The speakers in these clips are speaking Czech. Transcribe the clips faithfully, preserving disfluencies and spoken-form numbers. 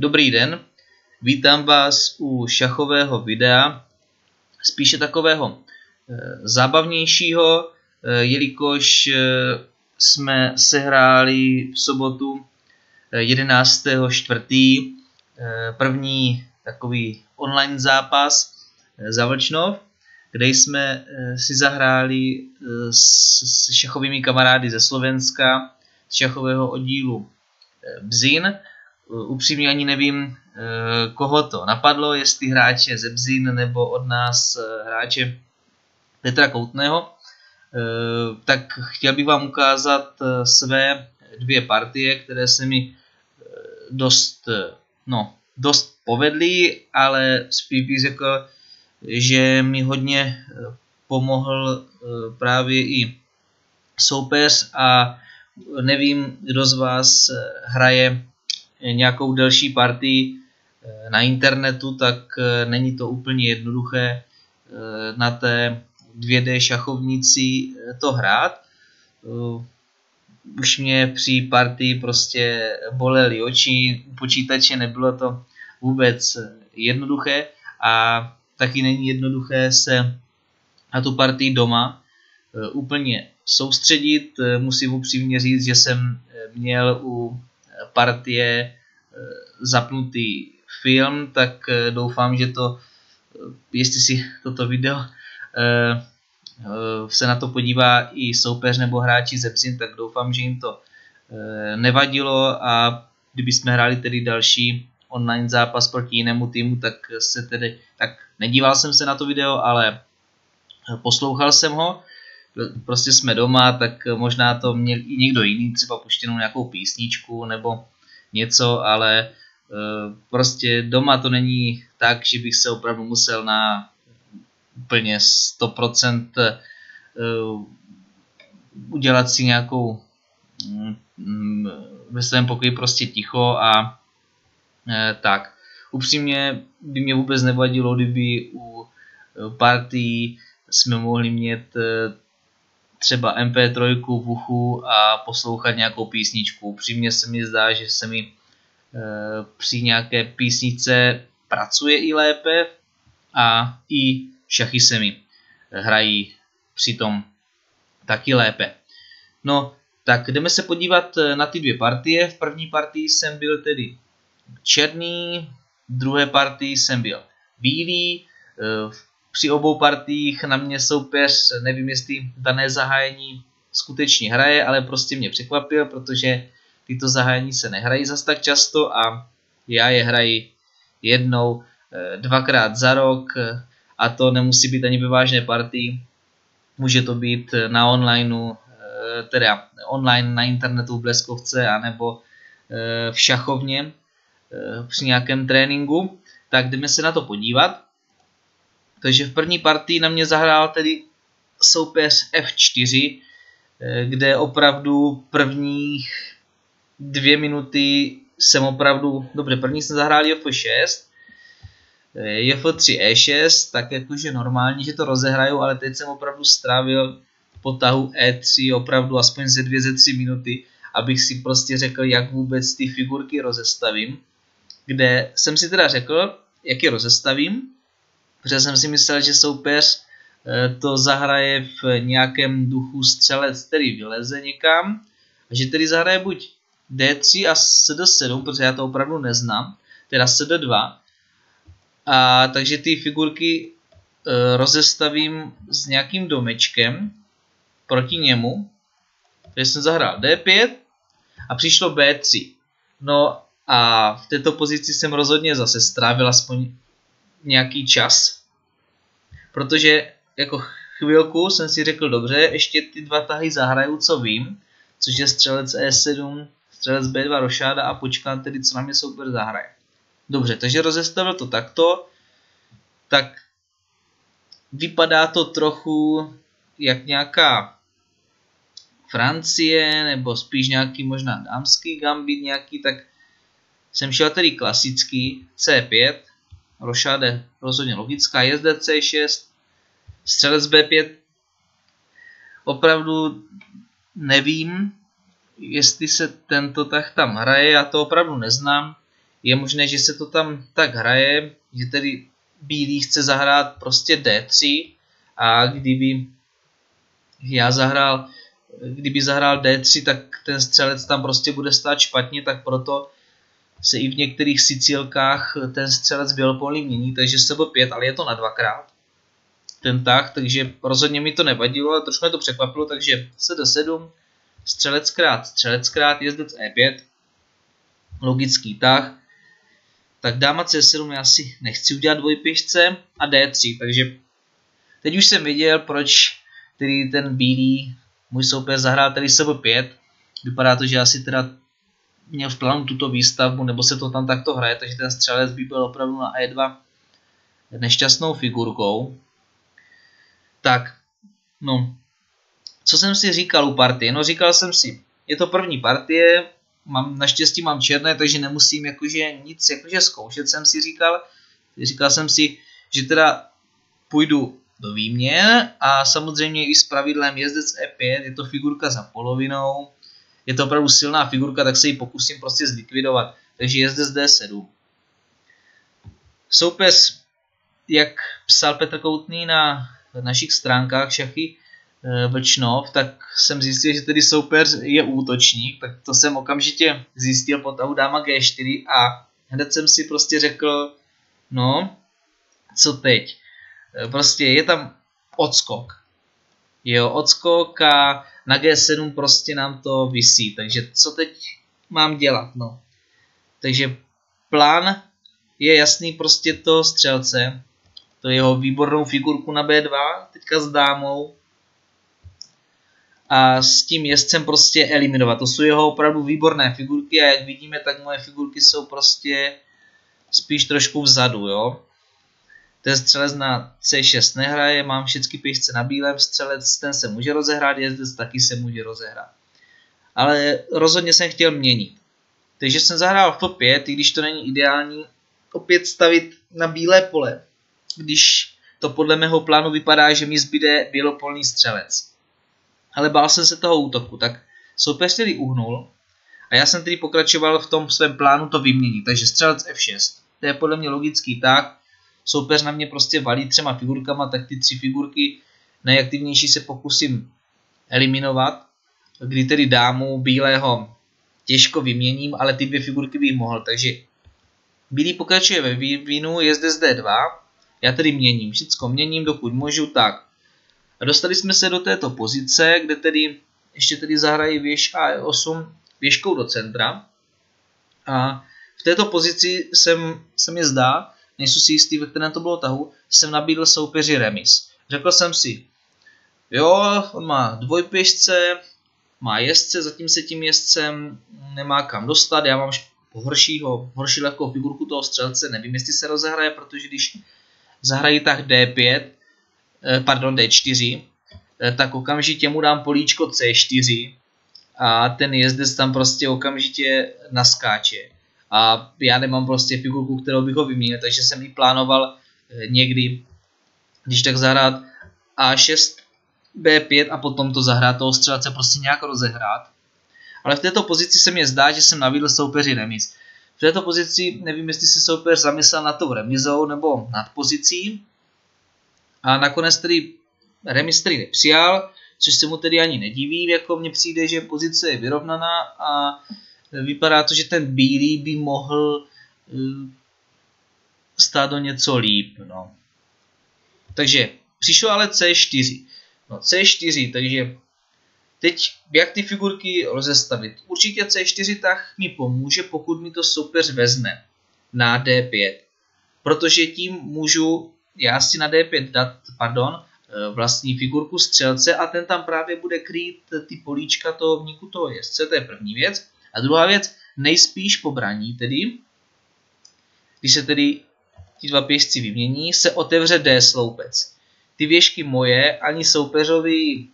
Dobrý den, vítám vás u šachového videa, spíše takového zábavnějšího, jelikož jsme sehráli v sobotu jedenáctého čtvrtého první takový online zápas za Vlčnov, kde jsme si zahráli s šachovými kamarády ze Slovenska, z šachového oddílu Bzin. Upřímně ani nevím, koho to napadlo, jestli hráče ze Bzin nebo od nás hráče Petra Koutného. Tak chtěl bych vám ukázat své dvě partie, které se mi dost, no, dost povedly, ale spíš bych řekl, že mi hodně pomohl právě i soupeř a nevím, kdo z vás hraje nějakou delší partii na internetu, tak není to úplně jednoduché na té dvě dé šachovnici to hrát. Už mě při partii prostě bolely oči, u počítače nebylo to vůbec jednoduché a taky není jednoduché se na tu partii doma úplně soustředit. Musím upřímně říct, že jsem měl u partie zapnutý film, tak doufám, že to, jestli si toto video se na to podívá i soupeř nebo hráči ze Bzin, tak doufám, že jim to nevadilo a kdyby jsme hráli tedy další online zápas proti jinému týmu, tak se tedy, tak nedíval jsem se na to video, ale poslouchal jsem ho. Prostě jsme doma, tak možná to měl i někdo jiný, třeba puštěnou nějakou písničku nebo něco, ale prostě doma to není tak, že bych se opravdu musel na úplně sto procent udělat si nějakou ve svém pokoji prostě ticho a tak. Upřímně by mě vůbec nevadilo, kdyby u partii jsme mohli mít třeba em pé tři v uchu a poslouchat nějakou písničku. Upřímně se mi zdá, že se mi e, při nějaké písničce pracuje i lépe a i šachy se mi hrají přitom taky lépe. No, tak jdeme se podívat na ty dvě partie. V první partii jsem byl tedy černý, v druhé partii jsem byl bílý. E, Při obou partiích na mě soupeř, nevím, jestli dané zahájení skutečně hraje, ale prostě mě překvapil, protože tyto zahájení se nehrají zas tak často a já je hraji jednou, dvakrát za rok a to nemusí být ani ve vážné partii. Může to být na onlineu, teda online na internetu v bleskovce anebo v šachovně při nějakém tréninku. Tak jdeme se na to podívat. Takže v první partii na mě zahrál tedy soupeř ef čtyři, kde opravdu prvních dvě minuty jsem opravdu, dobře, první jsem zahrál jé ef šest, jé ef tři é šest, tak jakože normálně, že to rozehraju, ale teď jsem opravdu strávil po tahu é tři opravdu aspoň ze dvě, ze tři minuty, abych si prostě řekl, jak vůbec ty figurky rozestavím, kde jsem si teda řekl, jak je rozestavím, protože jsem si myslel, že soupeř to zahraje v nějakém duchu střelec, který vyleze někam, a že tedy zahraje buď dé tři a cé dé sedm, protože já to opravdu neznám, teda cé dé dva. A takže ty figurky rozestavím s nějakým domečkem proti němu. Takže jsem zahrál dé pět a přišlo bé tři. No a v této pozici jsem rozhodně zase strávil aspoň nějaký čas, protože jako chvilku jsem si řekl, dobře, ještě ty dva tahy zahraju, co vím, což je střelec é sedm, střelec bé dva rošáda a počkám tedy, co na mě soupeř zahraje. Dobře, takže rozestavil to takto, tak vypadá to trochu jak nějaká Francie, nebo spíš nějaký možná dámský gambit nějaký, tak jsem šel tedy klasický cé pět, rošáde rozhodně logická, jezda cé šest, střelec bé pět. Opravdu nevím, jestli se tento tah tam hraje, já to opravdu neznám. Je možné, že se to tam tak hraje, že tedy bílý chce zahrát prostě D tři a kdyby já zahrál, kdyby zahrál D tři, tak ten střelec tam prostě bude stát špatně, tak proto se i v některých Sicilkách ten střelec byl polí mění, takže se byl pět, ale je to na dvakrát ten tah, takže rozhodně mi to nevadilo, ale trošku mě to překvapilo, takže C D sedm, střelec krát, střelec krát, jezdec E pět, logický tah, tak dáma C sedm já si nechci udělat dvojpěšce a D tři, takže teď už jsem viděl, proč tedy ten bílý můj soupeř zahrál tedy C B pět, vypadá to, že já si teda měl v plánu tuto výstavbu, nebo se to tam takto hraje, takže ten střelec by byl opravdu na E dva nešťastnou figurkou. Tak, no, co jsem si říkal u partie? No říkal jsem si, je to první partie, mám, naštěstí mám černé, takže nemusím jakože nic jakože zkoušet, jsem si říkal. Říkal jsem si, že teda půjdu do výměn a samozřejmě i s pravidlem jezdec E pět, je to figurka za polovinou, je to opravdu silná figurka, tak se ji pokusím prostě zlikvidovat. Takže jezdec D sedm. Soupeř, jak psal Petr Koutný na našich stránkách šachy Vlčnov, tak jsem zjistil, že tedy soupeř je útočník, tak to jsem okamžitě zjistil po tahu dáma G čtyři a hned jsem si prostě řekl, no, co teď? Prostě je tam odskok. Jo, odskok a na G sedm prostě nám to visí, takže co teď mám dělat, no. Takže plán je jasný, prostě to střelce, to jeho výbornou figurku na B dva, teďka s dámou a s tím jezdcem prostě eliminovat. To jsou jeho opravdu výborné figurky a jak vidíme, tak moje figurky jsou prostě spíš trošku vzadu, jo. Ten střelec na C šest nehraje, mám všechny pěšce na bílém, střelec ten se může rozehrát, jezdec taky se může rozehrát. Ale rozhodně jsem chtěl měnit. Takže jsem zahrál F pět, i když to není ideální, opět stavit na bílé pole, když to podle mého plánu vypadá, že mi zbyde bělopolný střelec. Ale bál jsem se toho útoku, tak soupeř tedy uhnul a já jsem tedy pokračoval v tom svém plánu to vyměnit, takže střelec F šest, to je podle mě logický tah. Soupeř na mě prostě valí třema figurkama, tak ty tři figurky nejaktivnější se pokusím eliminovat, kdy tedy dámu bílého těžko vyměním, ale ty dvě figurky bych mohl, takže bílý pokračuje ve vývinu, je zde D dva, já tedy měním, všecko měním, dokud můžu, tak. A dostali jsme se do této pozice, kde tedy ještě tedy zahrají věž A osm věžkou do centra a v této pozici jsem, se mi zdá, nejsou si jistý, ve kterém to bylo tahu, jsem nabídl soupeři remis. Řekl jsem si, jo, on má dvojpěšce, má jezdce, zatím se tím jezdcem nemá kam dostat, já mám horšího, horší lehkou figurku toho střelce, nevím, jestli se rozehraje, protože když zahrají tak D pět, pardon, D čtyři, tak okamžitě mu dám políčko C čtyři a ten jezdec tam prostě okamžitě naskáče. A já nemám prostě figurku, kterou bych ho vyměnil, takže jsem ji plánoval někdy, když tak zahrát A šest, B pět a potom to zahrát, toho střelce prostě nějak rozehrát. Ale v této pozici se mi zdá, že jsem nabídl soupeři remis. V této pozici nevím, jestli se soupeř zamyslel nad tou remizou nebo nad pozicí. A nakonec tedy remis tedy nepřijal, což se mu tedy ani nedivím, jako mně přijde, že pozice je vyrovnaná a vypadá to, že ten bílý by mohl stát o něco líp. No. Takže přišlo ale C čtyři. No C čtyři, takže teď jak ty figurky rozestavit? Určitě C čtyři tah mi pomůže, pokud mi to soupeř vezme na D pět. Protože tím můžu já si na D pět dát pardon, vlastní figurku střelce a ten tam právě bude krýt ty políčka toho vníku toho jezdce. To je první věc. A druhá věc, nejspíš po braní tedy, když se tedy ti dva pěšci vymění, se otevře D sloupec. Ty věžky moje ani soupeřovi,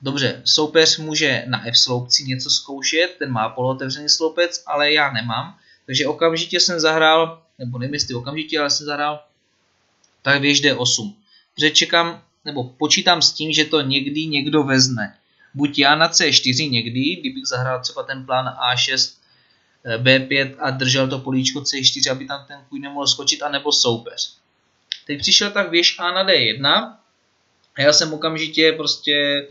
dobře, soupeř může na F sloupci něco zkoušet, ten má polootevřený sloupec, ale já nemám, takže okamžitě jsem zahrál, nebo nevím jestli okamžitě, ale jsem zahrál tak věž D osm. Protože čekám, nebo počítám s tím, že to někdy někdo vezme. Buď já na C čtyři někdy, kdybych zahrál třeba ten plán A šest, bé pět a držel to políčko cé čtyři, aby tam ten kůň nemohl skočit, anebo soupeř. Teď přišel tak věž A na dé jedna a já jsem okamžitě prostě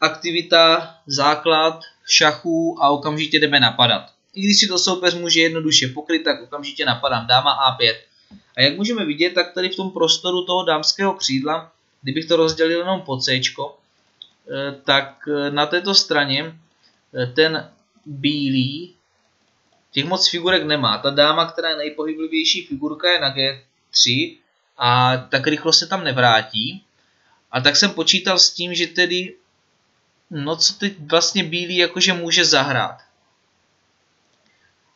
aktivita, základ šachů a okamžitě jdeme napadat. I když si to soupeř může jednoduše pokryt, tak okamžitě napadám dáma á pět. A jak můžeme vidět, tak tady v tom prostoru toho dámského křídla, kdybych to rozdělil jenom po C, tak na této straně ten bílý těch moc figurek nemá. Ta dáma, která je nejpohyblivější figurka, je na gé tři a tak rychlo se tam nevrátí. A tak jsem počítal s tím, že tedy, no co teď vlastně bílý jakože může zahrát.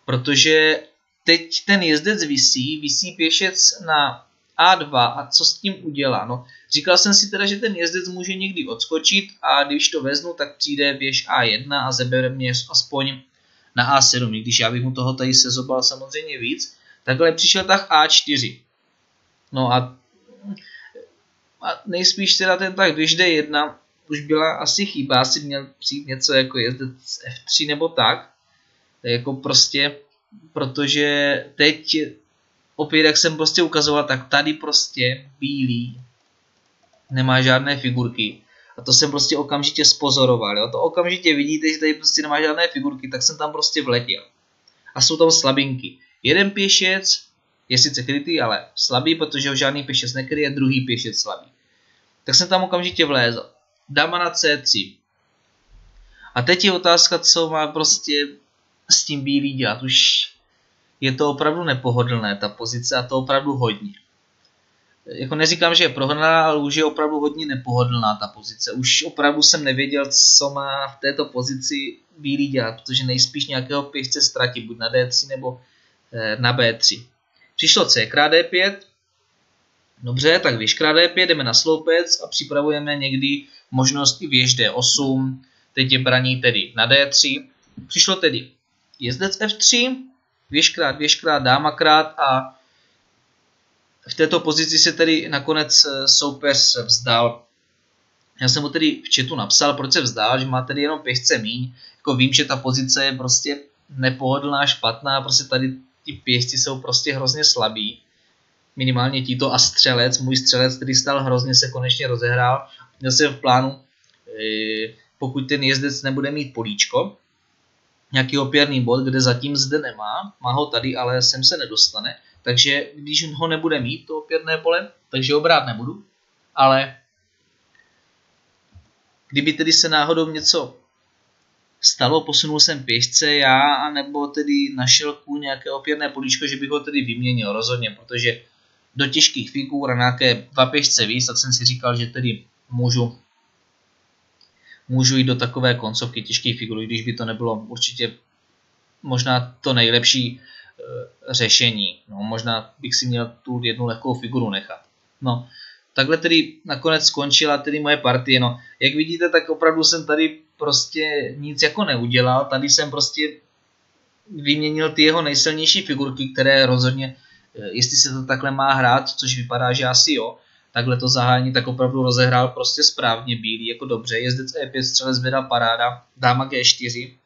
Protože teď ten jezdec visí, visí pěšec na á dva a co s tím udělá? No, říkal jsem si teda, že ten jezdec může někdy odskočit a když to vezmu, tak přijde věž á jedna a zabere mě aspoň na á sedm, i když já bych mu toho tady sezobal samozřejmě víc. Takhle přišel tah á čtyři. No a, a nejspíš teda ten tah věž dé jedna už byla asi chyba, asi měl přijít něco jako jezdec ef tři nebo tak. Jako prostě, protože teď opět, jak jsem prostě ukazoval, tak tady prostě bílý nemá žádné figurky. A to jsem prostě okamžitě spozoroval. Jo? To okamžitě vidíte, že tady prostě nemá žádné figurky, tak jsem tam prostě vletěl. A jsou tam slabinky. Jeden pěšec je sice krytý, ale slabý, protože ho žádný pěšec nekryje, druhý pěšec slabý. Tak jsem tam okamžitě vlézl. Dáma na cé tři. A teď je otázka, co má prostě s tím bílý dělat. Už je to opravdu nepohodlné, ta pozice, a to opravdu hodně. Jako neříkám, že je prohnaná, ale už je opravdu hodně nepohodlná ta pozice. Už opravdu jsem nevěděl, co má v této pozici bílý dělat, protože nejspíš nějakého pěšce ztratit, buď na dé tři nebo na bé tři. Přišlo C krát dé pět. Dobře, tak věž krát dé pět, jdeme na sloupec a připravujeme někdy možnost i věž dé osm. Teď je braní tedy na dé tři. Přišlo tedy jezdec ef tři, věžkrát, věžkrát, dámakrát a v této pozici se tedy nakonec soupeř vzdal. Já jsem mu tedy v chatu napsal, proč se vzdal, že má tedy jenom pěšce míň. Jako vím, že ta pozice je prostě nepohodlná, špatná, prostě tady ty pěšci jsou prostě hrozně slabí. Minimálně títo a střelec, můj střelec, který stál hrozně, se konečně rozehrál. Měl jsem v plánu, pokud ten jezdec nebude mít políčko, nějaký opěrný bod, kde zatím zde nemá, má ho tady, ale sem se nedostane, takže když ho nebude mít, to opěrné pole, takže ho brát nebudu, ale kdyby tedy se náhodou něco stalo, posunul jsem pěšce já, anebo tedy našel kůň nějaké opěrné políčko, že bych ho tedy vyměnil rozhodně, protože do těžkých figur a nějaké dva pěšce víc, tak jsem si říkal, že tedy můžu Můžu jít do takové koncovky těžkých figur, když by to nebylo určitě možná to nejlepší e, řešení. No, možná bych si měl tu jednu lehkou figuru nechat. No, takhle tedy nakonec skončila tedy moje partie. No, jak vidíte, tak opravdu jsem tady prostě nic jako neudělal. Tady jsem prostě vyměnil ty jeho nejsilnější figurky, které rozhodně, e, jestli se to takhle má hrát, což vypadá, že asi jo, takhle to zahájení, tak opravdu rozehrál prostě správně bílý, jako dobře, jezdec é pět, střelec věda, paráda, dáma gé čtyři,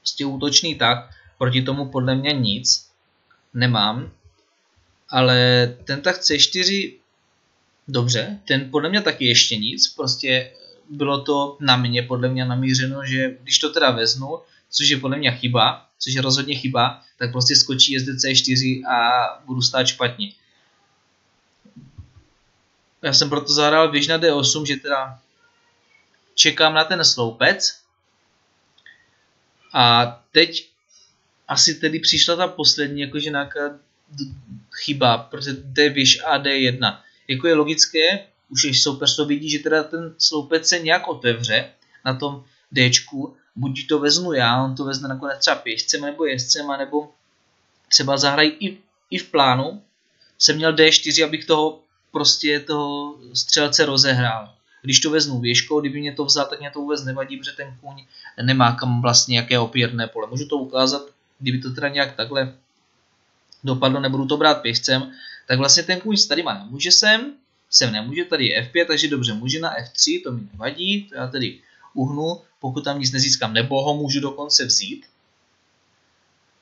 prostě útočný tak, proti tomu podle mě nic nemám, ale ten tak cé čtyři, dobře, ten podle mě taky ještě nic, prostě bylo to na mě podle mě namířeno, že když to teda veznu, což je podle mě chyba, což je rozhodně chyba, tak prostě skočí jezdec cé čtyři a budu stát špatně. Já jsem proto zahrál věž na dé osm, že teda čekám na ten sloupec. A teď asi tedy přišla ta poslední, jakože nějaká chyba, protože to je věž a dé jedna. Jako je logické, už když soupeř to vidí, že teda ten sloupec se nějak otevře na tom déčku. Buď to veznu já, on to vezne nakonec třeba pěšcem nebo jezdcem, nebo třeba zahrají i, i v plánu. Jsem měl dé čtyři, abych toho prostě toho střelce rozehrál. Když to veznu věžkou, kdyby mě to vzal, tak mě to vůbec nevadí, protože ten kůň nemá kam vlastně jaké opěrné pole. Můžu to ukázat, kdyby to teda nějak takhle dopadlo, nebudu to brát pěšcem, tak vlastně ten kůň tady má nemůže sem, sem nemůže, tady je ef pět, takže dobře, může na ef tři, to mi nevadí, to já tedy uhnu, pokud tam nic nezískám, nebo ho můžu dokonce vzít.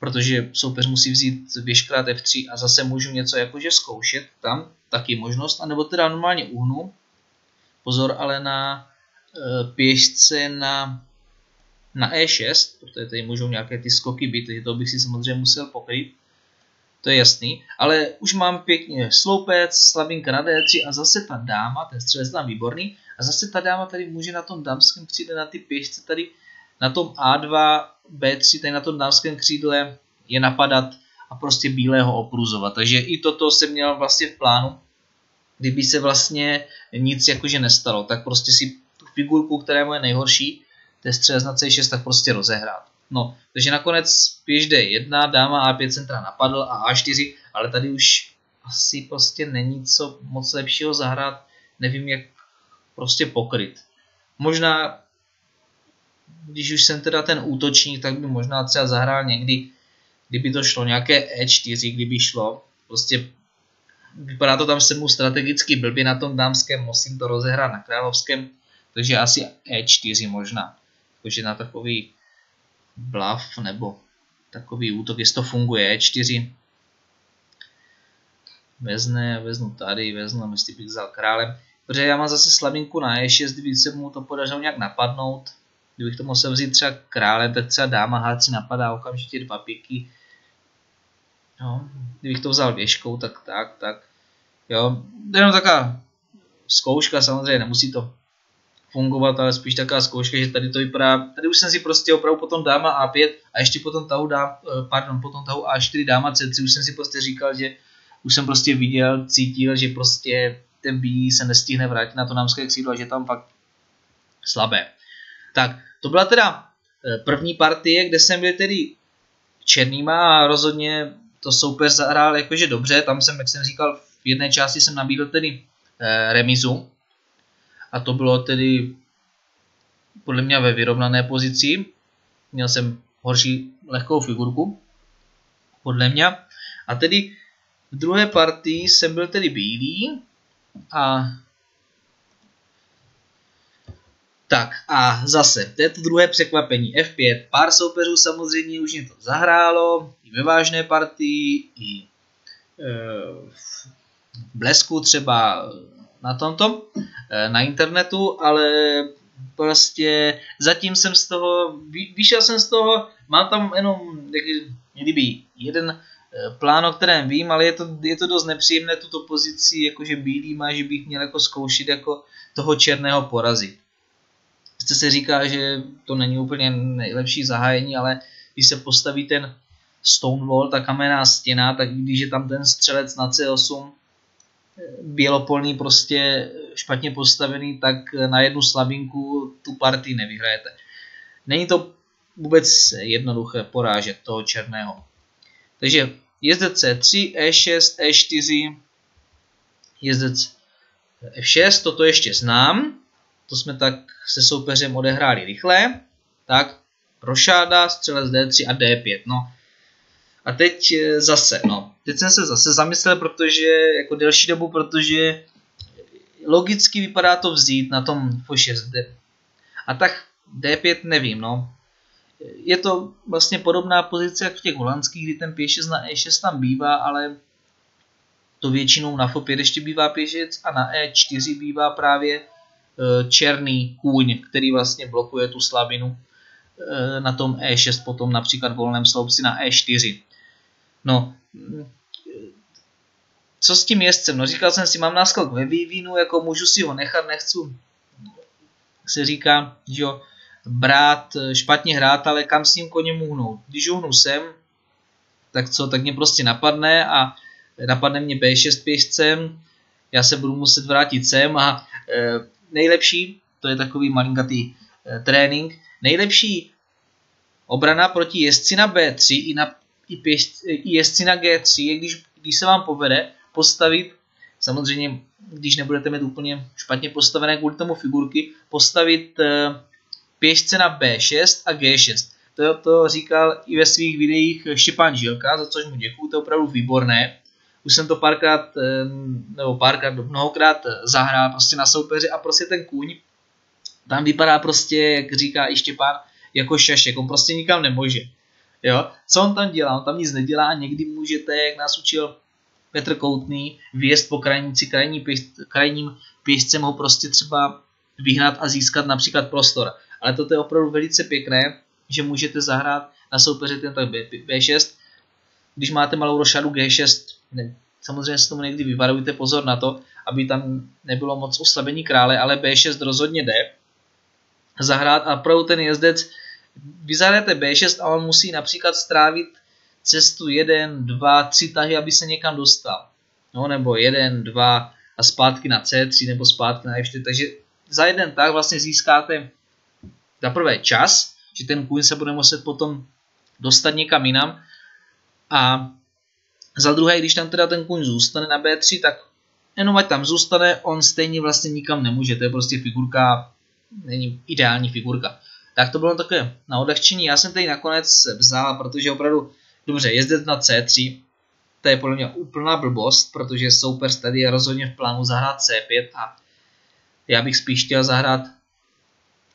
protože soupeř musí vzít běžkrát F tři a zase můžu něco jakože zkoušet tam, taky možnost, anebo teda normálně uhnu. Pozor ale na e, pěšce na, na E šest, protože tady můžou nějaké ty skoky být, takže to bych si samozřejmě musel pokryt. To je jasný, ale už mám pěkně sloupec, slabinka na D tři a zase ta dáma, ten střelec tam výborný, a zase ta dáma tady může na tom dámském křídle, na ty pěšce tady, na tom A dva, B tři, tady na tom dámském křídle je napadat a prostě bílého opruzovat. Takže i toto jsem měl vlastně v plánu, kdyby se vlastně nic jakože nestalo, tak prostě si tu figurku, která je moje nejhorší, ten střelec na C šest, tak prostě rozehrát. No, takže nakonec pěš D jedna, dáma A pět centra napadl a A čtyři, ale tady už asi prostě není co moc lepšího zahrát, nevím jak prostě pokryt. Možná, když už jsem teda ten útočník, tak by možná třeba zahrál někdy, kdyby to šlo, nějaké E čtyři, kdyby šlo, prostě vypadá to tam sedmu strategicky blbě na tom dámském, musím to rozehrát na královském, takže asi E čtyři možná, takže na takový blav nebo takový útok, jestli to funguje, E čtyři. Vezne, veznu tady, veznu, jestli bych vzal králem. Protože já mám zase slabinku na E šest, kdyby se mu to podařilo nějak napadnout. Kdybych to musel vzít třeba králem, tak třeba dáma H tři napadá okamžitě dva píky. No, kdybych to vzal věžkou, tak tak, tak. Jo, jenom taková zkouška, samozřejmě nemusí to fungovat, ale spíš taková zkouška, že tady to vypadá, tady už jsem si prostě opravdu potom dáma A pět a ještě potom tahu, dá, pardon, potom tahu A čtyři, dáma C tři, už jsem si prostě říkal, že už jsem prostě viděl, cítil, že prostě ten bílý se nestihne vrátit na to dámské křídlo a že tam fakt slabé. Tak, to byla teda první partie, kde jsem byl tedy černýma a rozhodně to soupeř zahrál jakože dobře, tam jsem, jak jsem říkal, v jedné části jsem nabídl tedy remizu. A to bylo tedy podle mě ve vyrovnané pozici. Měl jsem horší lehkou figurku, podle mě. A tedy v druhé partii jsem byl tedy bílý. A tak a zase, to je to druhé překvapení. F pět, pár soupeřů samozřejmě už mě to zahrálo. I ve vážné partii, i e, v blesku třeba na tomto, na internetu, ale prostě zatím jsem z toho, vyšel jsem z toho, mám tam jenom kdyby jeden plán, o kterém vím, ale je to, je to dost nepříjemné tuto pozici, jakože bílý má, že bych měl jako zkoušet jako toho černého porazit. Sice se říká, že to není úplně nejlepší zahájení, ale když se postaví ten stonewall, ta kamenná stěna, tak když je tam ten střelec na C osm, bělopolný prostě špatně postavený, tak na jednu slabinku tu partii nevyhrajete. Není to vůbec jednoduché porážet toho černého. Takže jezdec C tři, E šest, E čtyři, jezdec F šest, toto ještě znám. To jsme tak se soupeřem odehráli rychle. Tak, rošáda, střelec D tři a D pět. No. A teď zase, no, teď jsem se zase zamyslel, protože, jako delší dobu, protože logicky vypadá to vzít na tom F šest. A tak D pět nevím, no. Je to vlastně podobná pozice, jak v těch holandských, kdy ten pěšec na E šest tam bývá, ale to většinou na F pět ještě bývá pěšec a na E čtyři bývá právě černý kůň, který vlastně blokuje tu slabinu na tom E šest, potom například v volném sloupci na E čtyři. No, co s tím jezdcem? No, říkal jsem si, mám náskok ve vývinu, jako můžu si ho nechat, nechci, jak se říká, že jo, brát, špatně hrát, ale kam s tím koněm uhnout? Když uhnu sem, tak co, tak mě prostě napadne a napadne mě B šest pěšcem, já se budu muset vrátit sem a e, nejlepší, to je takový malinkatý e, trénink, nejlepší obrana proti jezdci na B tři i na I, pěš, i jezdci na G tři je, když, když se vám povede postavit, samozřejmě když nebudete mít úplně špatně postavené kvůli tomu figurky, postavit pěšce na B šest a G šest. To, to říkal i ve svých videích Štěpán Žilka, za což mu děkuju, to je opravdu výborné. Už jsem to párkrát, nebo párkrát, mnohokrát zahrál prostě na soupeři a prostě ten kůň tam vypadá prostě, jak říká i Štěpán, jako šašek, on prostě nikam nemůže. Jo? Co on tam dělá? On tam nic nedělá, někdy můžete, jak nás učil Petr Koutný, vyjezd po krajnici, krajní pěst, krajním pěstcem ho prostě třeba vyhnat a získat například prostor. Ale toto je opravdu velice pěkné, že můžete zahrát na soupeře ten tak bé šest. Když máte malou rošadu gé šest, ne, samozřejmě se tomu někdy vyvarujte, pozor na to, aby tam nebylo moc oslabení krále, ale bé šest rozhodně jde zahrát a opravdu ten jezdec, vy zahrajete bé šest a on musí například strávit cestu jedna, dva, tři tahy, aby se někam dostal. No, nebo jedna, dva a zpátky na cé tři nebo zpátky na ef čtyři. Takže za jeden tah vlastně získáte za prvé čas, že ten kůň se bude muset potom dostat někam jinam. A za druhé, když tam teda ten kůň zůstane na bé tři, tak jenom ať tam zůstane, on stejně vlastně nikam nemůže. To je prostě figurka, není ideální figurka. Tak to bylo takové na odlehčení. Já jsem tady nakonec vzal, protože opravdu dobře, jezdec na cé tři, to je podle mě úplná blbost, protože soupeř tady je rozhodně v plánu zahrát cé pět a já bych spíš chtěl zahrát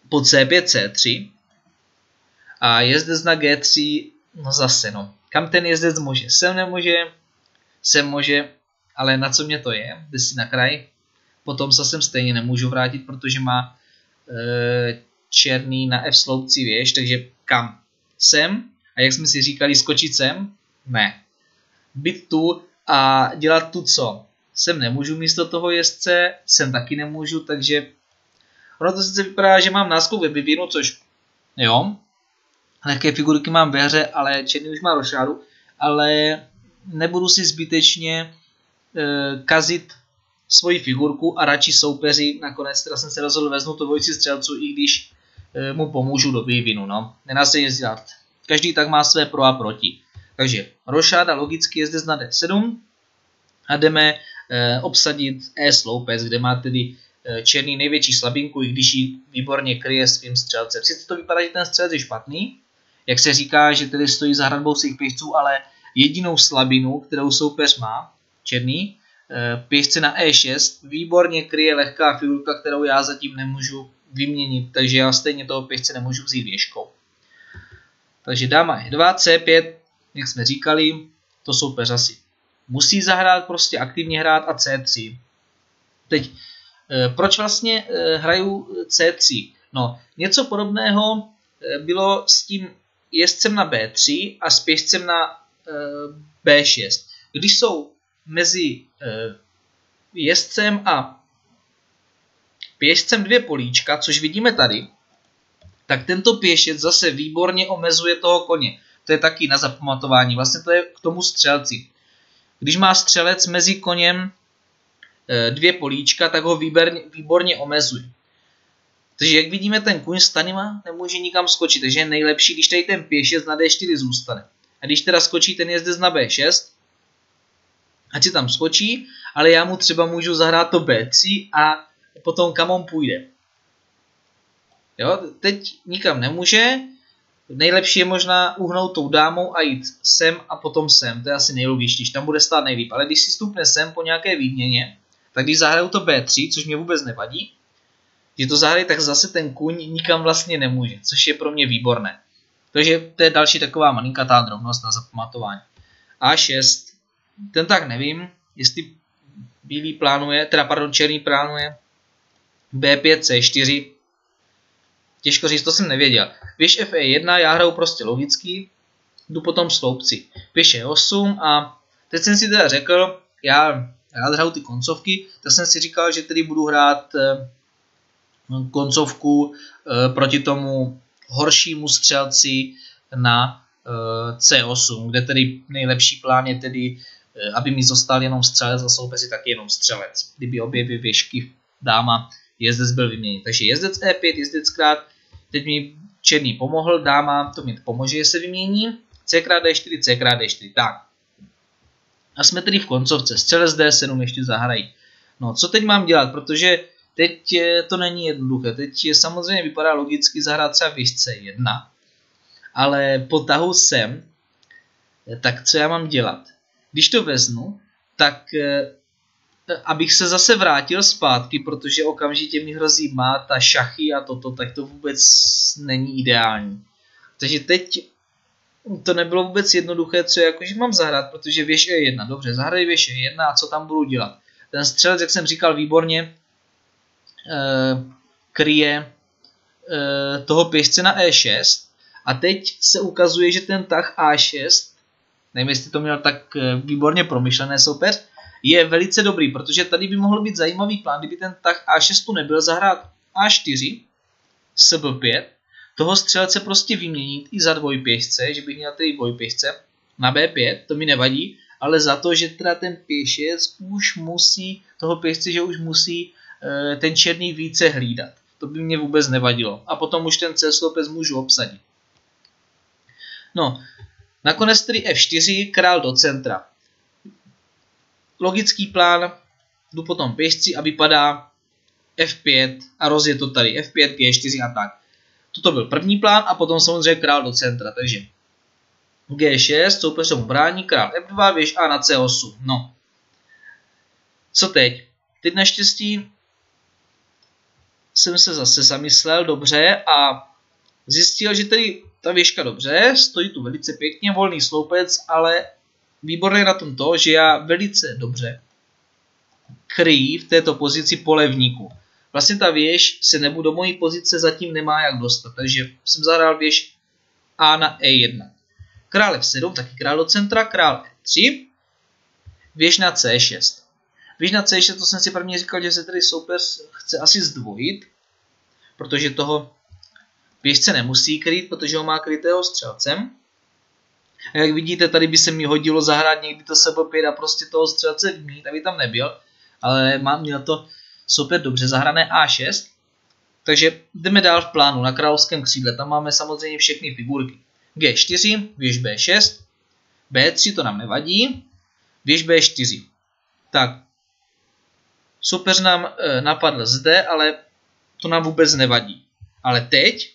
po cé pět cé tři. A jezdec na gé tři, no zase no. Kam ten jezdec může? Sem nemůže, sem může, ale na co mě to je? Jde si na kraj. Potom se sem stejně nemůžu vrátit, protože má e, černý na F sloupci věž, takže kam? Sem. A jak jsme si říkali, skočit sem? Ne. Být tu a dělat tu co? Sem nemůžu místo toho jezdce, sem taky nemůžu, takže ono to sice vypadá, že mám náskok ve bivinu, což jo, lehké figurky mám ve hře, ale černý už má rošádu, ale nebudu si zbytečně e, kazit svoji figurku a radši soupeři, nakonec teda jsem se rozhodl, vezmu to dvojici střelců, i když e, mu pomůžu do bivinu, no. Nená se nic dělat. Každý tak má své pro a proti. Takže rošáda logicky je zde na dé sedm a jdeme e, obsadit E sloupec, kde má tedy e, černý největší slabinku, i když ji výborně kryje svým střelcem. Sice to vypadá, že ten střelec je špatný, jak se říká, že tedy stojí za hradbou svých pěšců, ale jedinou slabinu, kterou soupeř má, černý, e, pěšce na E šest, výborně kryje lehká figurka, kterou já zatím nemůžu vyměnit, takže já stejně toho pěšce nemůžu vzít věžkou. Takže dáma E dva, cé pět, jak jsme říkali, to soupeř asi musí zahrát, prostě aktivně hrát a cé tři. Teď, proč vlastně hraju cé tři? No, něco podobného bylo s tím jezdcem na bé tři a s pěšcem na bé šest. Když jsou mezi jezdcem a pěšcem dvě políčka, což vidíme tady, tak tento pěšec zase výborně omezuje toho koně. To je taky na zapamatování. Vlastně to je k tomu střelci. Když má střelec mezi koněm dvě políčka, tak ho výborně, výborně omezuje. Takže jak vidíme, ten kůň s tanima nemůže nikam skočit. Takže je nejlepší, když tady ten pěšec na dé čtyři zůstane. A když teda skočí ten jezdec na bé šest, ať si tam skočí, ale já mu třeba můžu zahrát to bé tři a potom kam on půjde. Jo, teď nikam nemůže, nejlepší je možná uhnout tou dámou a jít sem a potom sem, to je asi nejlogičtější, když tam bude stát nejlíp, ale když si stupne sem po nějaké výměně, tak když zahraju to bé tři, což mě vůbec nevadí, že to zahraju, tak zase ten kůň nikam vlastně nemůže, což je pro mě výborné. Takže to je další taková malinkatá drobnost na zapamatování. á šest, ten tak nevím, jestli bílý plánuje, teda pardon, černý plánuje, bé pět, cé čtyři, těžko říct, to jsem nevěděl. Pěš ef é jedna, já hraju prostě logicky, jdu potom sloupci. Pěš é osm a teď jsem si teda řekl, já rád hraju ty koncovky, tak jsem si říkal, že tedy budu hrát koncovku proti tomu horšímu střelci na cé osm, kde tedy nejlepší plán je tedy, aby mi zůstal jenom střelec a soupeři tak jenom střelec, kdyby obě dvě věžky dáma jezdec byl vyměněn. Takže jezdec é pět, jezdec krát, teď mi černý pomohl, dáma, to mi pomůže, že se vymění, c krát dé čtyři, c krát dé čtyři, tak. A jsme tedy v koncovce, střelec dé sedm ještě zahrají. No, co teď mám dělat, protože teď to není jednoduché, teď je, samozřejmě vypadá logicky zahrát třeba věž cé jedna, ale po tahu sem, tak co já mám dělat? Když to vezmu, tak abych se zase vrátil zpátky, protože okamžitě mi hrozí mát a šachy a toto, tak to vůbec není ideální. Takže teď to nebylo vůbec jednoduché, co je, jakože mám zahrát, protože věž E jedna, dobře, zahraj věž E jedna a co tam budu dělat. Ten střelec, jak jsem říkal, výborně eh, kryje eh, toho pěšce na E šest a teď se ukazuje, že ten tah A šest, nevím, jestli to měl tak výborně promyšlené soupeř, je velice dobrý, protože tady by mohl být zajímavý plán, kdyby ten tah A šest tu nebyl, zahrát A čtyři, S B pět, toho střelce prostě vyměnit i za dvojpěšce, že bych měl tedy dvojpěšce na B pět, to mi nevadí, ale za to, že teda ten pěšec už musí, toho pěšce, že už musí e, ten černý více hlídat. To by mě vůbec nevadilo. A potom už ten C-sloupec můžu obsadit. No, nakonec tedy F čtyři, král do centra. Logický plán, jdu potom pěšci a vypadá F pět a rozjet to tady, F pět, G čtyři a tak. Toto byl první plán a potom samozřejmě král do centra, takže G šest, soupeř se mu brání, král F dva, věž A na C osm, no. Co teď? Teď naštěstí jsem se zase zamyslel dobře a zjistil, že tady ta věžka dobře, stojí tu velice pěkně, volný sloupec, ale výborné na tom to, že já velice dobře kryji v této pozici polevníku. Vlastně ta věž se nebo do mojí pozice zatím nemá jak dostat, takže jsem zahrál věž A na E jedna. Král F sedm, taky král do centra, král E tři, věž na C šest. Věž na C šest, to jsem si prvně říkal, že se tady soupeř chce asi zdvojit, protože toho pěšce nemusí kryt, protože ho má krytého střelcem. A jak vidíte, tady by se mi hodilo zahrát někdy to S B pět a prostě toho střelce vmít, aby tam nebyl, ale mám měl to super dobře zahrané A šest, takže jdeme dál v plánu na královském křídle, tam máme samozřejmě všechny figurky. G čtyři, věž B šest, B tři, to nám nevadí, věž B čtyři. Tak, soupeř nám e, napadl zde, ale to nám vůbec nevadí. Ale teď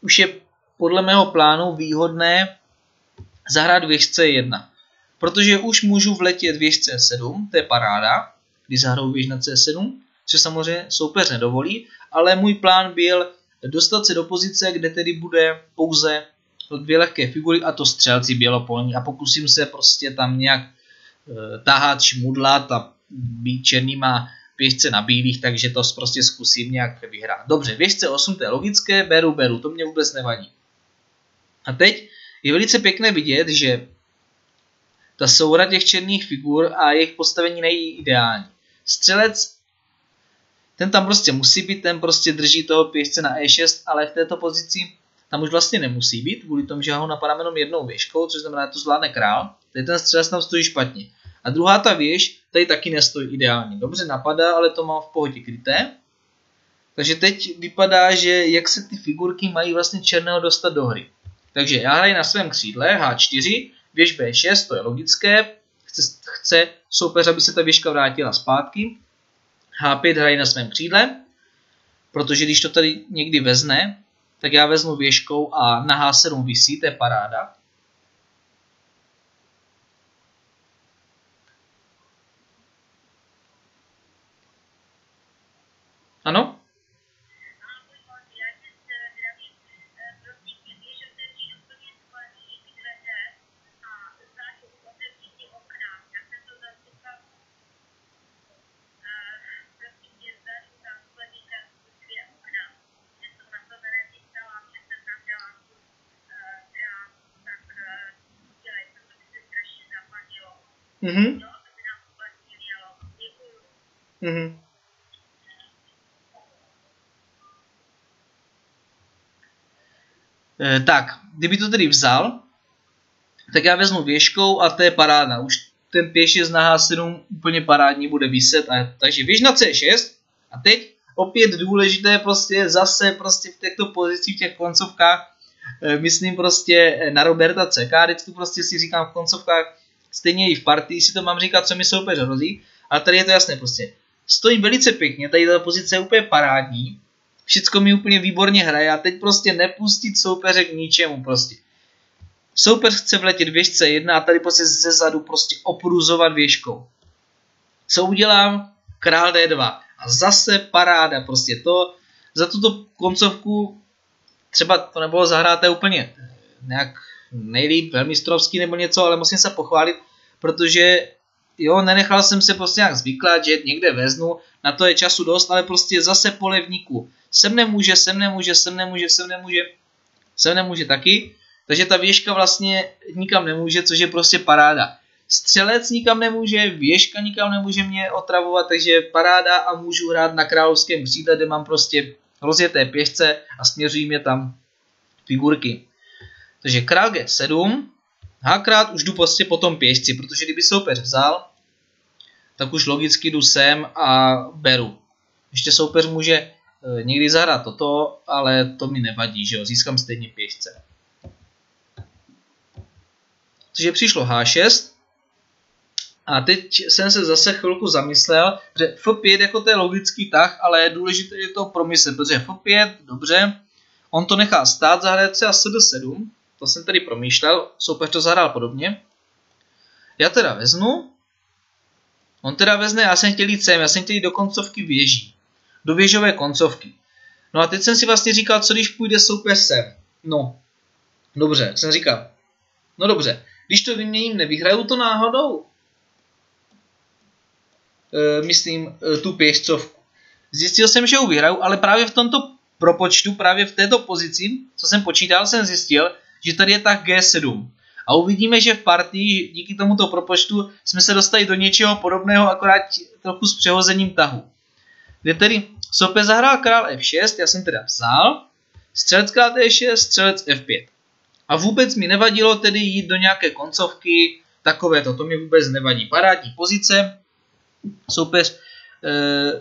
už je podle mého plánu výhodné zahrát věž C jedna, protože už můžu vletět věž C sedm, to je paráda, když zahrou věž na C sedm, což samozřejmě soupeř nedovolí, ale můj plán byl dostat se do pozice, kde tedy bude pouze dvě lehké figury a to střelci bělopolní a pokusím se prostě tam nějak e, tahat, šmudlat a být černýma pěšce na bílých, takže to prostě zkusím nějak vyhrát. Dobře, věž C osm, to je logické, beru, beru, to mě vůbec nevadí. A teď je velice pěkné vidět, že ta soura těch černých figur a jejich postavení není ideální. Střelec, ten tam prostě musí být, ten prostě drží toho pěšce na E šest, ale v této pozici tam už vlastně nemusí být, kvůli tomu, že ho napadáme jenom jednou věžkou, což znamená, že to zvládne král, tady ten střelec tam stojí špatně. A druhá ta věž, tady taky nestojí ideálně. Dobře napadá, ale to má v pohodě kryté. Takže teď vypadá, že jak se ty figurky mají vlastně černého dostat do hry. Takže já hraji na svém křídle H čtyři, věž B šest, to je logické, chce, chce soupeř, aby se ta věžka vrátila zpátky. H pět hraje na svém křídle, protože když to tady někdy vezne, tak já vezmu věžkou a na H sedm visí, to je paráda. Ano? Mhm. Mhm. E, tak, kdyby to tedy vzal, tak já vezmu věžkou a to je paráda. Už ten pěš je z na H sedm úplně parádní, bude viset. A, takže věž na C šest a teď opět důležité prostě zase prostě v těchto pozicích, v těch koncovkách, e, myslím prostě na Roberta C K, vždycky prostě si říkám v koncovkách, stejně i v partii si to mám říkat, co mi soupeř hrozí, ale tady je to jasné prostě. Stojí velice pěkně, tady ta pozice je úplně parádní, všecko mi úplně výborně hraje a teď prostě nepustit soupeře k ničemu prostě. Soupeř chce vletět věžce jedna a tady prostě ze zadu prostě opruzovat věžkou. Co udělám? Král D dva a zase paráda prostě to, za tuto koncovku třeba to nebylo zahráté úplně nějak nejlíp velmistrovský nebo něco, ale musím se pochválit, protože jo, nenechal jsem se prostě nějak zvyklat, že někde veznu, na to je času dost, ale prostě zase polevníku. Sem nemůže, sem nemůže, sem nemůže, sem nemůže, sem nemůže taky, takže ta věžka vlastně nikam nemůže, což je prostě paráda. Střelec nikam nemůže, věžka nikam nemůže mě otravovat, takže paráda a můžu hrát na královském křídle, kde mám prostě rozjeté pěšce a směřují mě tam figurky. Takže král G sedm, hákrát už jdu prostě po tom pěšci, protože kdyby soupeř vzal, tak už logicky jdu sem a beru. Ještě soupeř může někdy zahrát toto, ale to mi nevadí, že jo, získám stejně pěšce. Takže přišlo H šest a teď jsem se zase chvilku zamyslel, že F pět jako to je logický tah, ale důležité je to promyslet, protože F pět, dobře, on to nechá stát, zahraje třeba C D sedm, to jsem tady promýšlel, soupeř to zahrál podobně. Já teda veznu, on teda vezne, já jsem chtěl jít sem, já jsem chtěl jít do koncovky věží, do věžové koncovky. No a teď jsem si vlastně říkal, co když půjde soupeř sem. No, dobře, jsem říkal, no dobře, když to vyměním, nevyhraju to náhodou. E, myslím, e, tu pěšcovku. Zjistil jsem, že ho vyhraju, ale právě v tomto propočtu, právě v této pozici, co jsem počítal, jsem zjistil, že tady je tak G sedm. A uvidíme, že v partii díky tomuto propočtu jsme se dostali do něčeho podobného, akorát trochu s přehozením tahu. Kde tedy soupeř zahrál král F šest, já jsem teda vzal, střelec král D šest, střelec F pět. A vůbec mi nevadilo tedy jít do nějaké koncovky, takové to, to mi vůbec nevadí. Parádní pozice, soupeř e, e,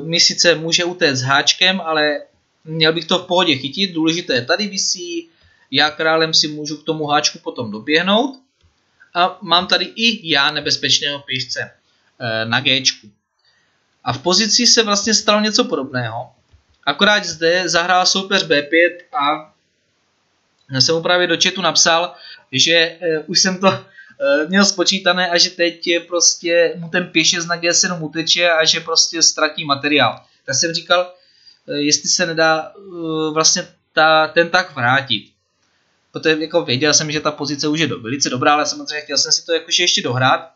mi sice může utéct s háčkem, ale měl bych to v pohodě chytit, důležité je tady visí, já králem si můžu k tomu háčku potom doběhnout a mám tady i já nebezpečného pěšce e, na G-čku. A v pozici se vlastně stalo něco podobného, akorát zde zahrál soupeř B pět a já jsem mu právě do chatu napsal, že e, už jsem to e, měl spočítané a že teď je prostě mu ten pěšec na G sedm uteče a že prostě ztratí materiál. Tak jsem říkal, e, jestli se nedá e, vlastně ta, ten tak vrátit. Protože jako věděl jsem, že ta pozice už je do, velice dobrá, ale samozřejmě chtěl jsem si to jakože ještě dohrát,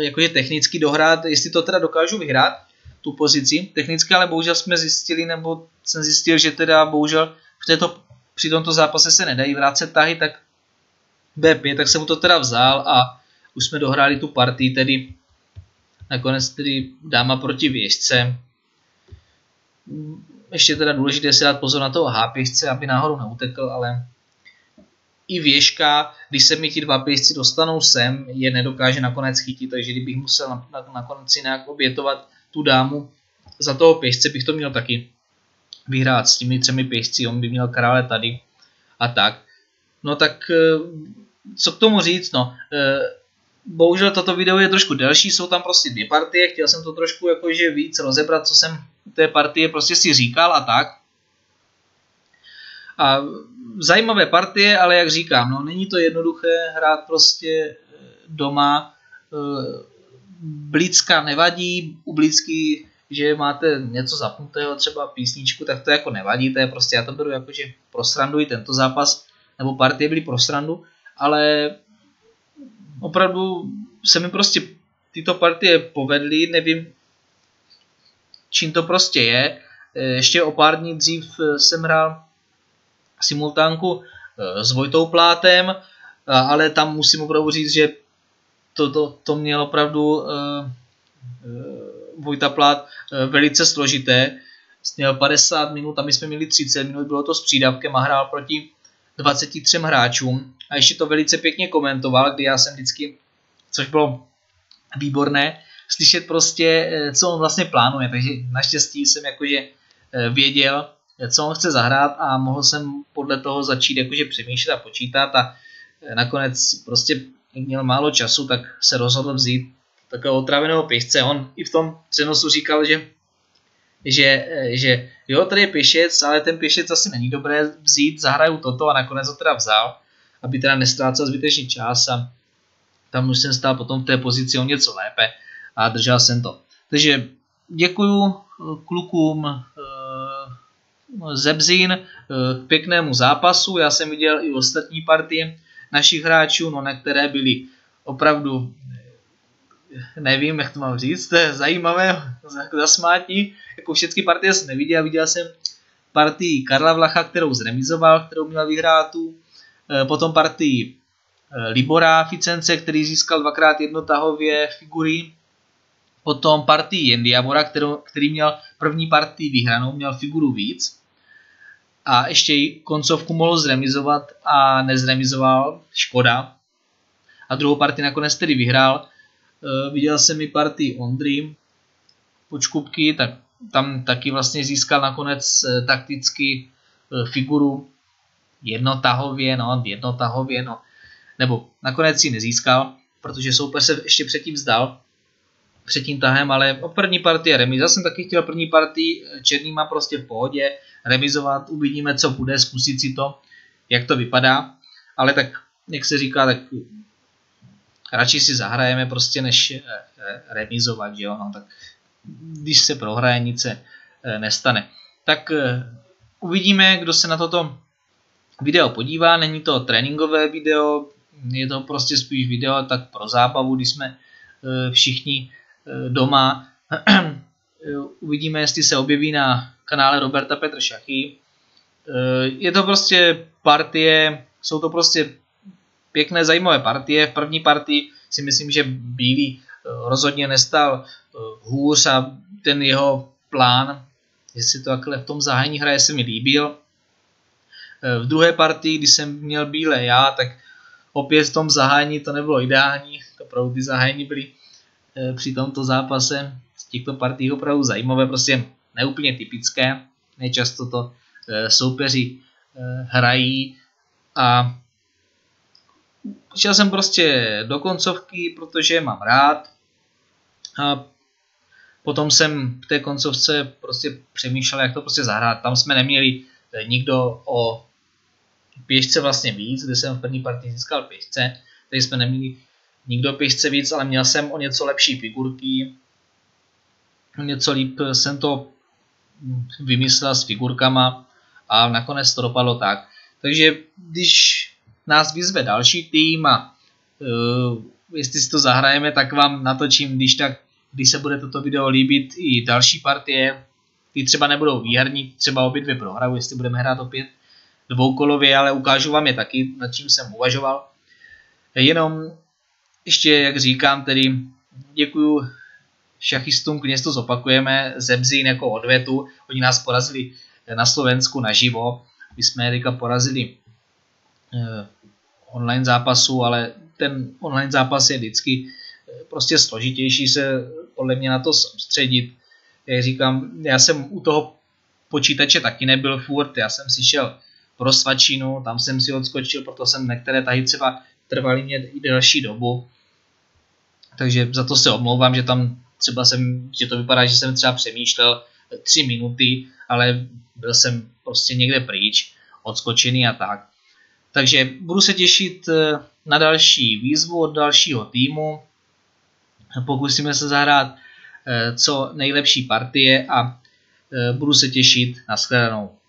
jakože technicky dohrát, jestli to teda dokážu vyhrát, tu pozici technicky, ale bohužel jsme zjistili, nebo jsem zjistil, že teda bohužel v této při tomto zápase se nedají vrátit tahy, tak B pět, tak jsem mu to teda vzal a už jsme dohráli tu partii, tedy nakonec tedy dáma proti věžce. Ještě teda důležité si dát pozor na toho H pěšce, aby náhodou neutekl, ale i věžka, když se mi ti dva pěšci dostanou sem, je nedokáže nakonec chytit, takže kdybych musel nakonec si nějak obětovat tu dámu za toho pěšce, bych to měl taky vyhrát s těmi třemi pěšci, on by měl krále tady a tak. No tak, co k tomu říct, no, bohužel toto video je trošku delší, jsou tam prostě dvě partie, chtěl jsem to trošku jakože víc rozebrat, co jsem té partie prostě si říkal a tak. A zajímavé partie, ale jak říkám, no, není to jednoduché hrát prostě doma, blízka nevadí, u blízky že máte něco zapnutého, třeba písničku, tak to jako nevadí, to je prostě, já to beru jako, že pro srandu i tento zápas, nebo partie byly pro srandu, ale opravdu se mi prostě tyto partie povedly, nevím, čím to prostě je. Ještě o pár dní dřív jsem hrál simultánku s Vojtou Plátem, ale tam musím opravdu říct, že to, to, to mělo opravdu Vojta Plát velice složité, měl padesát minut a my jsme měli třicet minut, bylo to s přídavkem a hrál proti dvaceti třem hráčům a ještě to velice pěkně komentoval, kdy já jsem vždycky, což bylo výborné, slyšet prostě, co on vlastně plánuje, takže naštěstí jsem jakože věděl, co on chce zahrát a mohl jsem podle toho začít jakože přemýšlet a počítat a nakonec prostě měl málo času, tak se rozhodl vzít takového otráveného pěšce. On i v tom přenosu říkal, že, že, že jo, tady je pěšec, ale ten pěšec asi není dobré vzít, zahraju toto a nakonec ho teda vzal, aby teda nestrácel zbytečný čas a tam už jsem stál potom v té pozici o něco lépe a držel jsem to. Takže děkuju klukům ze Bzin k pěknému zápasu. Já jsem viděl i ostatní partie našich hráčů, no některé byly opravdu, nevím, jak to mám říct, zajímavé, zasmátí. Jako všechny partie jsem neviděl, viděl jsem partii Karla Vlacha, kterou zremizoval, kterou měl vyhrát tu. Potom partii Libora Ficence, který získal dvakrát jednotahově figury. Potom partii Jendi Abora, kterou, který měl první partii vyhranou, měl figuru víc. A ještě koncovku mohl zremizovat a nezremizoval, škoda. A druhou partii nakonec tedy vyhrál. E, viděl jsem i partii Ondry Počkubky, tak tam taky vlastně získal nakonec e, takticky e, figuru jednotahově, no, jednotahově, no. Nebo nakonec ji nezískal, protože soupeř se ještě předtím vzdal. Před tím tahem, ale o první partii remiza jsem taky chtěl první partii černýma prostě v pohodě remizovat, uvidíme, co bude, zkusit si to, jak to vypadá, ale tak, jak se říká, tak radši si zahrajeme prostě, než remizovat, že jo, no, tak když se prohraje, nic se nestane. Tak uvidíme, kdo se na toto video podívá, není to tréninkové video, je to prostě spíš video tak pro zábavu, když jsme všichni doma. Uvidíme, jestli se objeví na kanále Roberta Petr Šachy. Je to prostě partie, jsou to prostě pěkné, zajímavé partie. V první partii si myslím, že Bílý rozhodně nestal hůř a ten jeho plán, jestli to takhle v tom zahájení hraje, se mi líbil. V druhé partii, když jsem měl Bílé já, tak opět v tom zahájení to nebylo ideální. Opravdu ty zahájení byly při tomto zápase z těchto partií opravdu zajímavé, prostě neúplně typické, nejčasto to soupeři hrají a šel jsem prostě do koncovky, protože je mám rád a potom jsem v té koncovce prostě přemýšlel, jak to prostě zahrát, tam jsme neměli nikdo o pěšce vlastně víc, kde jsem v první partii získal pěšce, tady jsme neměli nikdo pěšce víc, ale měl jsem o něco lepší figurky. O něco líp jsem to vymyslel s figurkama a nakonec to dopadlo tak. Takže když nás vyzve další tým a uh, jestli si to zahrajeme, tak vám natočím, když tak, když se bude toto video líbit, i další partie. Ty třeba nebudou výherní, třeba obě dvě prohraju, jestli budeme hrát opět dvoukolově, ale ukážu vám je taky, nad čím jsem uvažoval. Jenom ještě, jak říkám, tedy děkuju šachistům, klidně to zopakujeme, ze Bzin jako odvetu. Oni nás porazili na Slovensku naživo. My jsme Erika porazili eh, online zápasu, ale ten online zápas je vždycky eh, prostě složitější se podle mě na to soustředit. Jak říkám, já jsem u toho počítače taky nebyl furt, já jsem si šel pro svačinu, tam jsem si odskočil, proto jsem některé tahy třeba trvaly mě i další dobu. Takže za to se omlouvám, že tam třeba jsem, že to vypadá, že jsem třeba přemýšlel tři minuty, ale byl jsem prostě někde pryč, odskočený a tak. Takže budu se těšit na další výzvu od dalšího týmu. Pokusíme se zahrát co nejlepší partie a budu se těšit. Na shledanou.